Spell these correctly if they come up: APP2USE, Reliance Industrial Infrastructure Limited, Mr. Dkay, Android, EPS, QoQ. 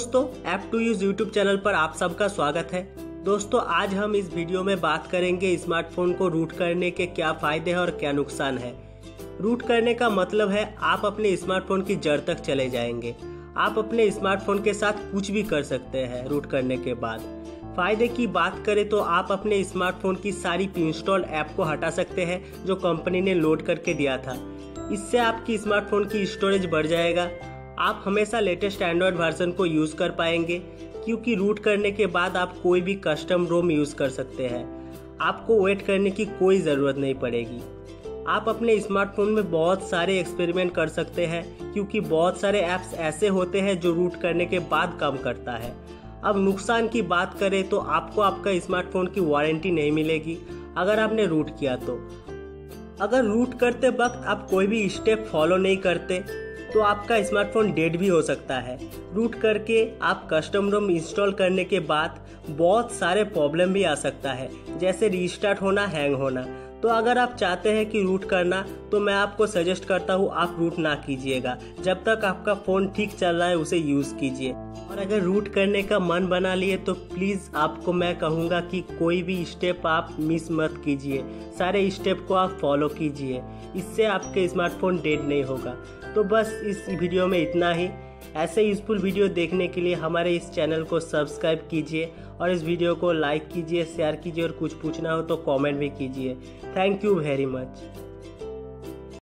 दोस्तों, app to use YouTube channel पर आप सबका स्वागत है। दोस्तों, आज हम इस वीडियो में बात करेंगे स्मार्टफोन को रूट करने के क्या फायदे हैं और क्या नुकसान है। रूट करने का मतलब है आप अपने स्मार्टफोन की जड़ तक चले जाएंगे। आप अपने स्मार्टफोन के साथ कुछ भी कर सकते हैं। रूट करने के बाद फायदे की बात करें तो आप अपने स्मार्टफोन की सारी इंस्टॉल ऐप को हटा सकते हैं जो कंपनी ने लोड करके दिया था। इससे आपकी स्मार्टफोन की स्टोरेज बढ़ जाएगा। आप हमेशा लेटेस्ट एंड्रॉयड वर्जन को यूज़ कर पाएंगे क्योंकि रूट करने के बाद आप कोई भी कस्टम रोम यूज़ कर सकते हैं। आपको वेट करने की कोई ज़रूरत नहीं पड़ेगी। आप अपने स्मार्टफोन में बहुत सारे एक्सपेरिमेंट कर सकते हैं क्योंकि बहुत सारे ऐप्स ऐसे होते हैं जो रूट करने के बाद काम करता है। अब नुकसान की बात करें तो आपको आपका स्मार्टफोन की वारंटी नहीं मिलेगी अगर आपने रूट किया तो। अगर रूट करते वक्त आप कोई भी स्टेप फॉलो नहीं करते तो आपका स्मार्टफोन डेड भी हो सकता है। रूट करके आप कस्टम रोम इंस्टॉल करने के बाद बहुत सारे प्रॉब्लम भी आ सकता है, जैसे रीस्टार्ट होना, हैंग होना। तो अगर आप चाहते हैं कि रूट करना तो मैं आपको सजेस्ट करता हूँ आप रूट ना कीजिएगा। जब तक आपका फ़ोन ठीक चल रहा है उसे यूज़ कीजिए। और अगर रूट करने का मन बना लिए तो प्लीज़ आपको मैं कहूँगा कि कोई भी स्टेप आप मिस मत कीजिए। सारे स्टेप को आप फॉलो कीजिए, इससे आपके स्मार्टफोन डेड नहीं होगा। तो बस इस वीडियो में इतना ही। ऐसे यूज़फुल वीडियो देखने के लिए हमारे इस चैनल को सब्सक्राइब कीजिए और इस वीडियो को लाइक कीजिए, शेयर कीजिए और कुछ पूछना हो तो कमेंट भी कीजिए। Thank you very much.